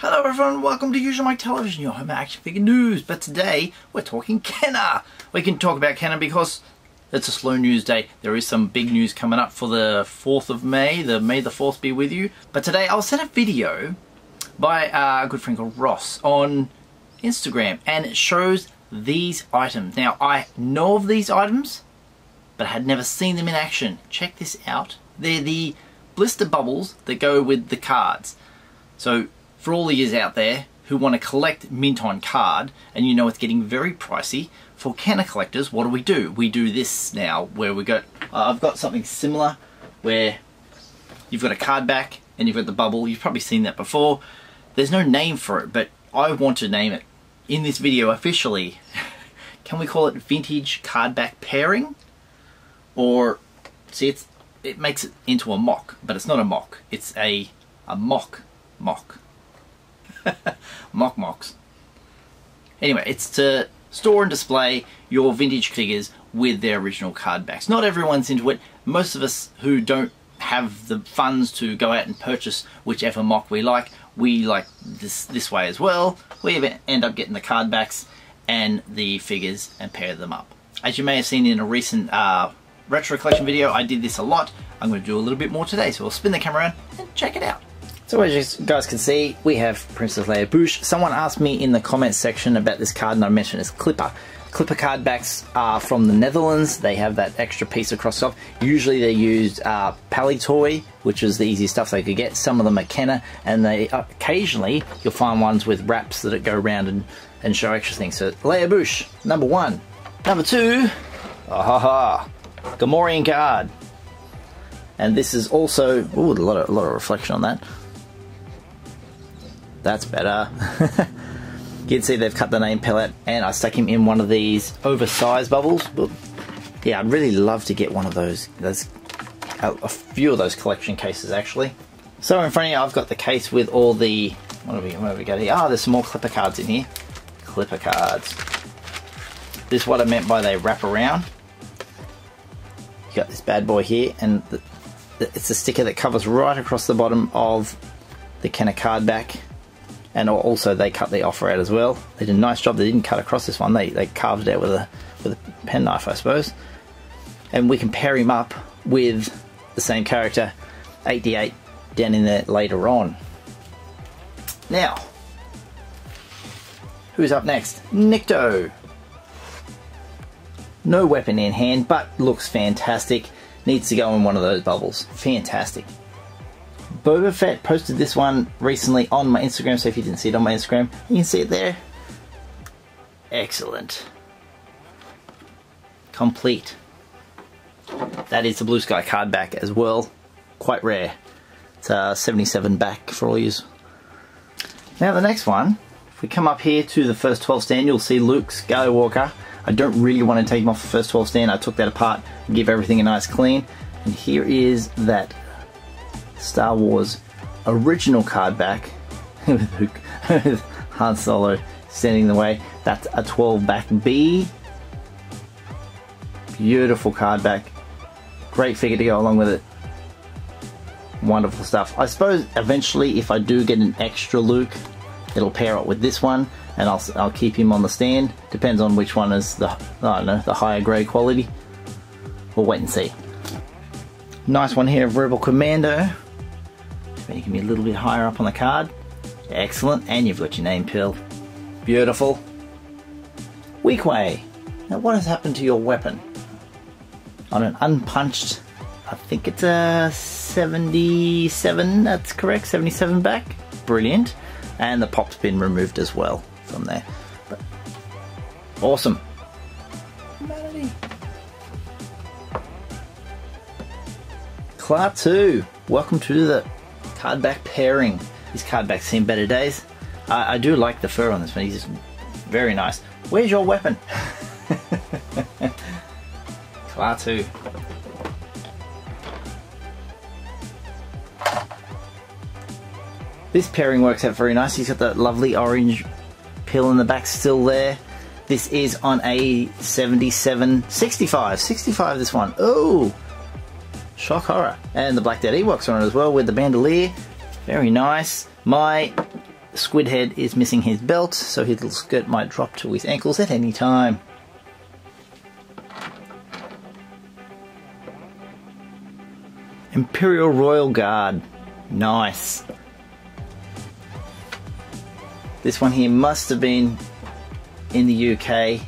Hello everyone, welcome to Usual Mike Television, your home action figure news. But today we're talking Kenner. We can talk about Kenner because it's a slow news day. There is some big news coming up for the 4th of May. May the 4th be with you. But today I was sent a video by a good friend called Ross on Instagram, and it shows these items. Now I know of these items, but I had never seen them in action. Check this out. They're the blister bubbles that go with the cards. So for all the ears out there who want to collect mint on card, and you know it's getting very pricey, for Kenner collectors, what do? We do this now, where we got, I've got something similar, where you've got a card back, and you've got the bubble. You've probably seen that before. There's no name for it, but I want to name it, in this video officially, can we call it vintage card back pairing? Or, see, it makes it into a mock, but it's not a mock, it's a mock. Mocks. Anyway, it's to store and display your vintage figures with their original card backs. Not everyone's into it. Most of us who don't have the funds to go out and purchase whichever mock we like this way as well. We end up getting the card backs and the figures and pair them up. As you may have seen in a recent retro collection video, I did this a lot. I'm going to do a little bit more today, so we'll spin the camera around and check it out. So as you guys can see, we have Princess Leia Bespin. Someone asked me in the comments section about this card, and I mentioned it's Clipper. Clipper card backs are from the Netherlands. They have that extra piece across the top. Usually they used Palitoy, which is the easiest stuff they could get. Some of them are Kenner, and they occasionally you'll find ones with wraps that go around and show extra things. So Leia Bespin, number one. Number two, Gamorrean card. And this is also, ooh, a lot of reflection on that. That's better. You can see they've cut the name Pellet, and I stuck him in one of these oversized bubbles. Yeah, I'd really love to get one of those. There's a few of those collection cases actually. So in front of you I've got the case with all the, what have we got here? Ah, there's some more Clipper cards in here. Clipper cards. This is what I meant by they wrap around. You got this bad boy here, and it's a sticker that covers right across the bottom of the Kenner card back. And also they cut the offer out as well. They did a nice job. They didn't cut across this one. They carved it out with a penknife, I suppose. And we can pair him up with the same character, 8D8, down in there later on. Now, who's up next? Nikto. No weapon in hand, but looks fantastic. Needs to go in one of those bubbles. Fantastic. Boba Fett posted this one recently on my Instagram, so if you didn't see it on my Instagram, you can see it there. Excellent. Complete. That is the Blue Sky card back as well. Quite rare. It's a 77 back for all yous. Now the next one, if we come up here to the first 12 stand, you'll see Luke Skywalker. I don't really want to take him off the first 12 stand. I took that apart and give everything a nice clean. And here is that Star Wars original card back with Han Solo standing in the way. That's a 12 back B. Beautiful card back. Great figure to go along with it. Wonderful stuff. I suppose eventually if I do get an extra Luke, it'll pair up with this one, and I'll keep him on the stand. Depends on which one is the, I don't know, the higher grade quality. We'll wait and see. Nice one here of Rebel Commando. You can be a little bit higher up on the card. Excellent, and you've got your name pill. Beautiful. Weequay. Now what has happened to your weapon? On an unpunched, I think it's a 77, that's correct, 77 back. Brilliant. And the pop's been removed as well from there. But awesome. Humanity. Klaatu, welcome to the card back pairing. These card backs seem better days. I do like the fur on this one. He's just very nice. Where's your weapon? Klaatu. This pairing works out very nice. He's got that lovely orange pill in the back still there. This is on a 77, 65 this one. Oh! Shock horror. And the Black Dad Ewoks on it as well with the bandolier. Very nice. My Squidhead is missing his belt, so his little skirt might drop to his ankles at any time. Imperial Royal Guard. Nice. This one here must have been in the UK,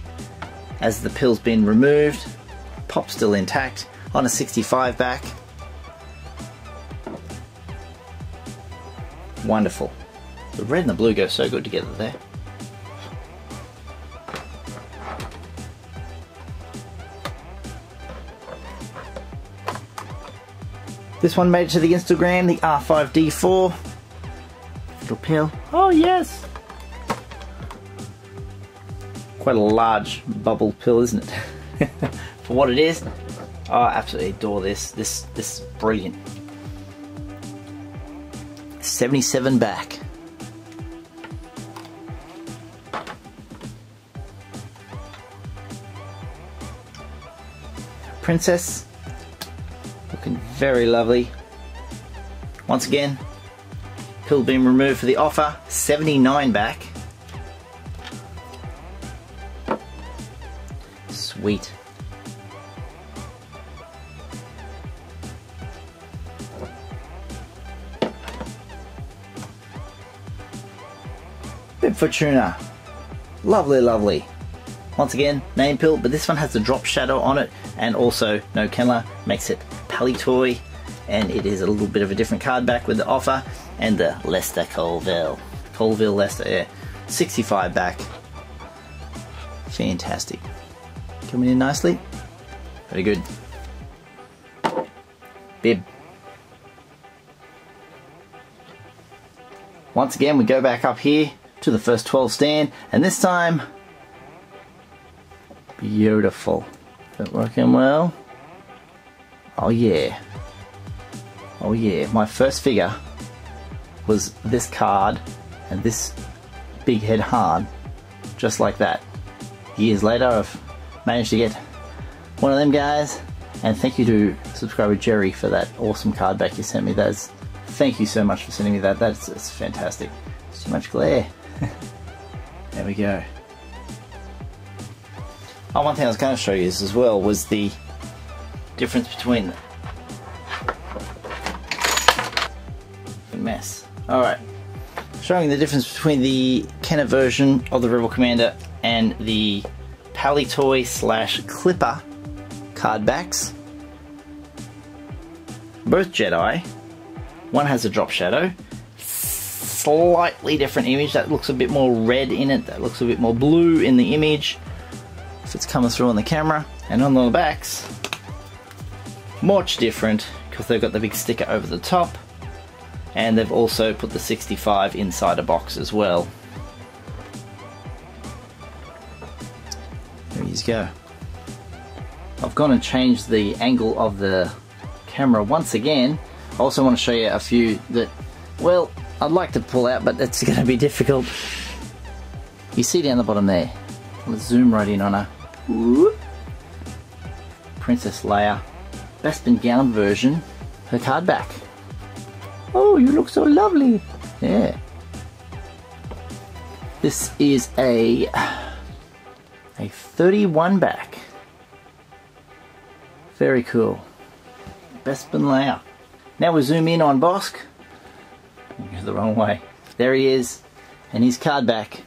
as the pill's been removed. Pop's still intact on a 65 back. Wonderful. The red and the blue go so good together there. This one made it to the Instagram, the R5D4. Little pill. Oh yes! Quite a large bubble pill, isn't it? For what it is. Oh, I absolutely adore this. This is brilliant. 77 back. Princess. Looking very lovely. Once again, pill being removed for the offer. 79 back. Sweet. Bib Fortuna. Lovely, lovely. Once again, name pill, but this one has the drop shadow on it, and also no Kenner, makes it Palitoy, and it is a little bit of a different card back with the offer, and the Lester Colville. Colville Lester, yeah. 65 back. Fantastic. Coming in nicely. Very good. Bib. Once again, we go back up here to the first 12 stand, and this time, beautiful. Is that working well? Oh yeah. Oh yeah. My first figure was this card and this big head Han, just like that. Years later, I've managed to get one of them guys, and thank you to subscriber Jerry for that awesome card back you sent me. Thank you so much for sending me that. That's fantastic. It's too much glare. There we go. Oh, one thing I was going to show you is, as well, was the difference between the mess. Alright, showing the difference between the Kenner version of the Rebel Commander and the Palitoy / Clipper card backs. Both Jedi. One has a drop shadow. Slightly different image. That looks a bit more red in it. That looks a bit more blue in the image, if it's coming through on the camera. And on the backs, much different, because they've got the big sticker over the top, and they've also put the 65 inside a box as well. There you go. I've gone and changed the angle of the camera once again. I also want to show you a few that, well, I'd like to pull out, but it's going to be difficult. You see down the bottom there, let's zoom right in on her. Whoop. Princess Leia Bespin Gown version, her card back. Oh, you look so lovely. Yeah. This is a 31 back. Very cool. Bespin Leia. Now we zoom in on Bosque. Go the wrong way. There he is, and his card back.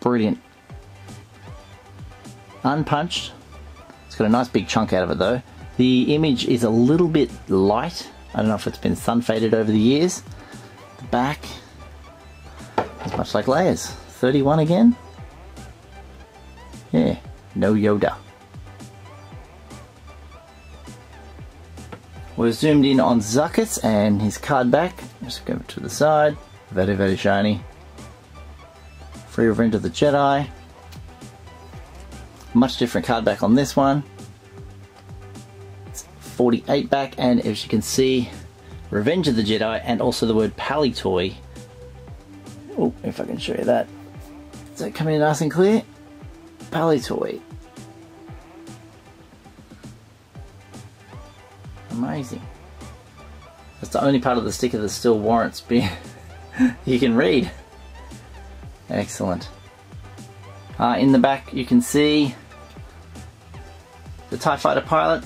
Brilliant. Unpunched. It's got a nice big chunk out of it though. The image is a little bit light. I don't know if it's been sun faded over the years. The back is much like Leia's. 31 again. Yeah, no Yoda. We're zoomed in on Zuckuss and his card back. Just go to the side. Very, very shiny. Free Revenge of the Jedi. Much different card back on this one. It's 48 back, and as you can see, Revenge of the Jedi, and also the word Palitoy. Oh, if I can show you that. Is that coming in nice and clear? Palitoy. Amazing. That's the only part of the sticker that still warrants being you can read. Excellent. In the back you can see the TIE Fighter Pilot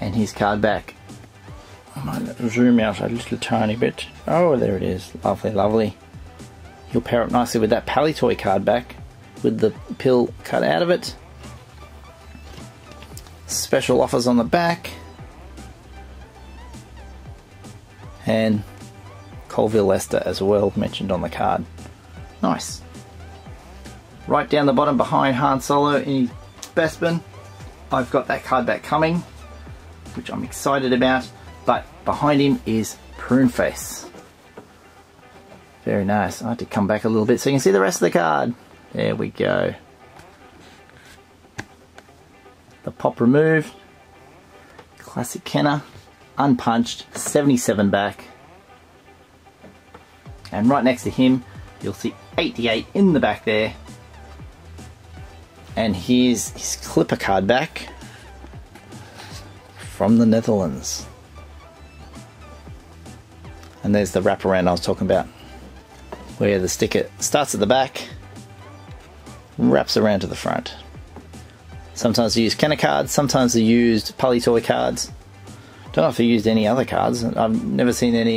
and his card back. I might zoom out a little tiny bit. Oh, there it is. Lovely, lovely. He'll pair up nicely with that Palitoy card back with the pill cut out of it. Special offers on the back. And Colville Lester as well, mentioned on the card. Nice. Right down the bottom behind Han Solo in Bespin, I've got that card back coming, which I'm excited about, but behind him is Pruneface. Very nice. I had to come back a little bit so you can see the rest of the card. There we go. The pop removed. Classic Kenner. Unpunched. 77 back. And right next to him, you'll see 8D8 in the back there. And here's his Clipper card back from the Netherlands. And there's the wraparound I was talking about, where the sticker starts at the back, wraps around to the front. Sometimes they use Kenner cards, sometimes they used Palitoy cards. Don't know if they used any other cards. I've never seen any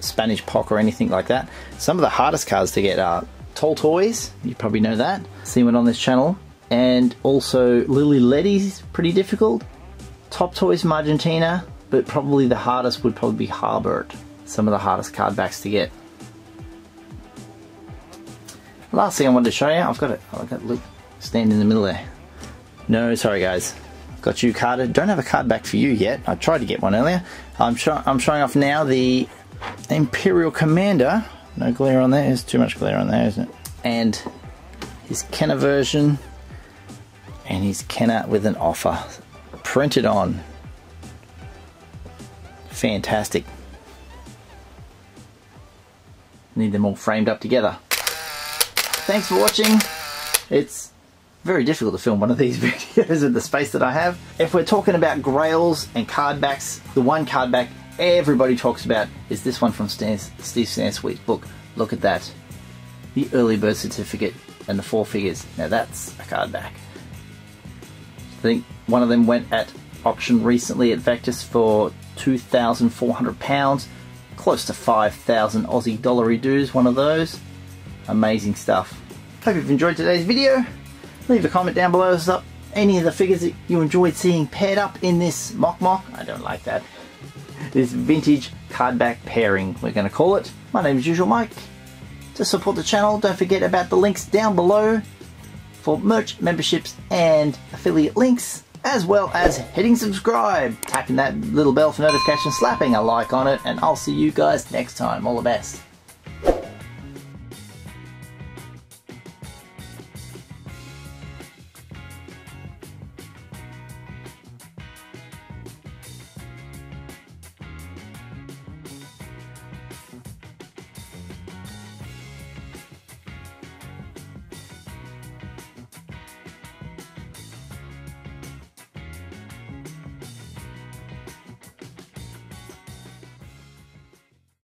Spanish POC or anything like that. Some of the hardest cards to get are Tall Toys, you probably know that, seen one on this channel, and also Lily Letty's pretty difficult. Top Toys from Argentina, but probably the hardest would probably be Harbert. Some of the hardest card backs to get. Last thing I wanted to show you, I've got it. I've got Luke standing in the middle there. No, sorry guys, got you carded. Don't have a card back for you yet. I tried to get one earlier. I'm showing off now the Imperial Commander. No glare on there. There's too much glare on there, isn't it? And his Kenner version, and his Kenner with an offer printed on. Fantastic. Need them all framed up together. Thanks for watching. It's very difficult to film one of these videos with the space that I have. If we're talking about grails and card backs, the one card back everybody talks about is this one from Steve Stansweet's book. Look at that. The early bird certificate and the 4 figures. Now that's a card back. I think one of them went at auction recently at Vectis for £2,400, close to 5,000 Aussie dollary dues, one of those. Amazing stuff. Hope you've enjoyed today's video. Leave a comment down below up any of the figures that you enjoyed seeing paired up in this mock. I don't like that. This vintage card back pairing, we're going to call it. My name is Usual Mike. To support the channel, don't forget about the links down below for merch, memberships and affiliate links, as well as hitting subscribe, tapping that little bell for notifications, slapping a like on it, and I'll see you guys next time. All the best.